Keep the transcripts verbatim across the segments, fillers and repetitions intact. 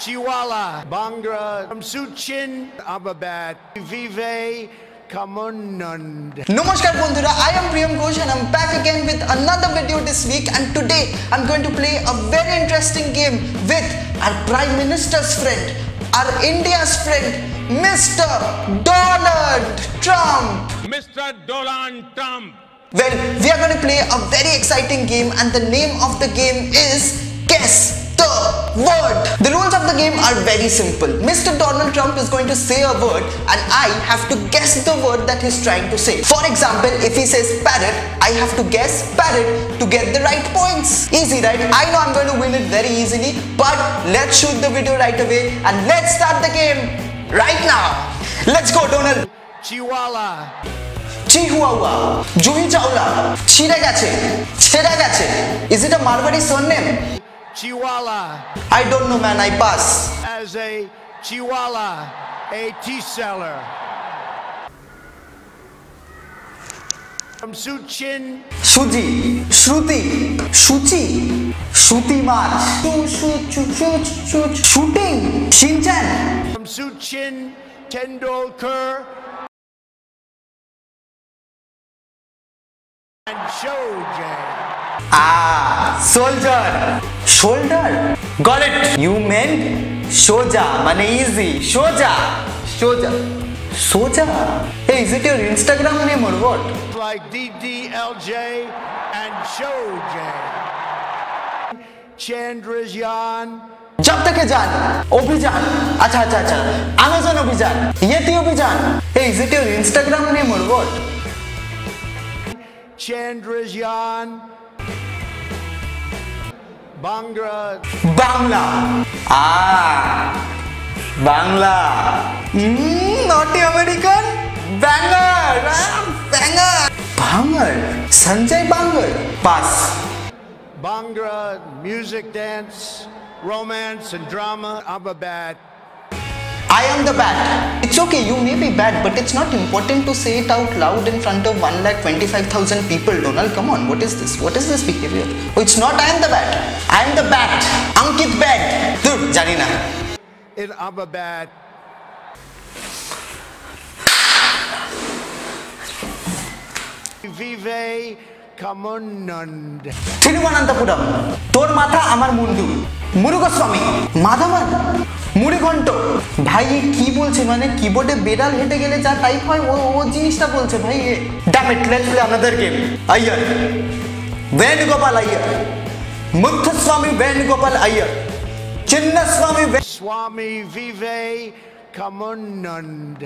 Chawla, Bangra, Sachin, Ababat, Vivekamundun. Namaskar bondhura, I am Priyam Ghosh and I'm back again with another video this week, and today I'm going to play a very interesting game with our Prime Minister's friend, our India's friend, Mister Donald Trump. Mister Donald Trump. Well, we are going to play a very exciting game, and the name of the game is Guess the Word. The rules of the game are very simple. Mister Donald Trump is going to say a word and I have to guess the word that he's trying to say. For example, if he says parrot, I have to guess parrot to get the right points. Easy, right? I know I'm going to win it very easily, but let's shoot the video right away and let's start the game right now. Let's go, Donald. Chihuahua. Chihuahua. Juhi Chawla. Chiragache. Chiragache. Is it a Marwari surname? Chihuahua. I don't know, man, I pass. As a Chihuahua, a tea seller. From Suchin. Shuji. Shruti. Shuchi. Shuti March. Shooting. Shinchan. From Sachin Tendulkar. And Shoji. Ah, soldier, shoulder, got it. You meant shoja, mane easy, shoja, shoja, soja. Hey, is it your Instagram name or what? Like D D L J and shoja. Chandrashyan. Jab tak jaan, Obhijan. Acha, acha, acha. Amazon Obhijan. Yeti Obhijan. Hey, is it your Instagram name or what? Chandrashyan. Bangra. Bangla. Ah, Bangla. Mm, naughty American. Bangar. Ah, Bangar. Bangar. Sanjay Bangar. Pass. Bangra, music, dance, romance, and drama. I'm a bat. I am the bat. It's okay, you may be bad, but it's not important to say it out loud in front of one lakh twenty-five thousand people, Donald. Come on, what is this? What is this behavior? Oh, it's not I am the bat. I am the bat. Ankit bat. Dude, Janina. It am a bat. Vive Kamunand. Thiruvananthapuram. Tor matha amar mundu. Murugaswami. Madhavan. মুড়িঘণ্ট ভাই কি বলছে মানে কিবোর্ডে বেড়াল হেঁটে গেলে যা type হয় ও ও জিনিসটা বলছে ভাই damn it let's play another game Iyer Venugopalaiah Murugaswamy Venugopalaiah Chinna Swamy Swami Vivekananda.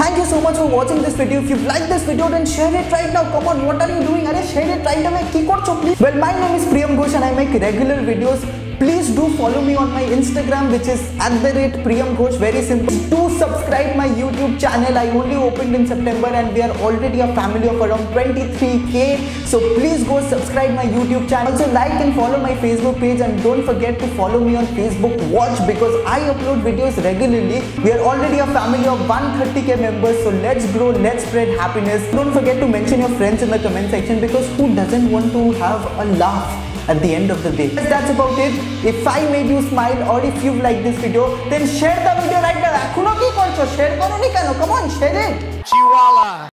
Thank you so much for watching this video. If you like this video, then share it right now. Come on, what are you doing? Are share it right away. Ki korcho please. Well, my name is Priyam Ghosh and I make regular videos. Please do follow me on my Instagram, which is at the rate Priyam Ghosh. Very simple. Do subscribe my YouTube channel. I only opened in September and we are already a family of around twenty-three K. So please go subscribe my YouTube channel. Also like and follow my Facebook page, and don't forget to follow me on Facebook Watch because I upload videos regularly. We are already a family of one hundred thirty K members. So let's grow, let's spread happiness. Don't forget to mention your friends in the comment section because who doesn't want to have a laugh at the end of the day? Yes, that's about it. If I made you smile or if you like this video, then share the video right now. Share it. Come on, share it. Chihuahua.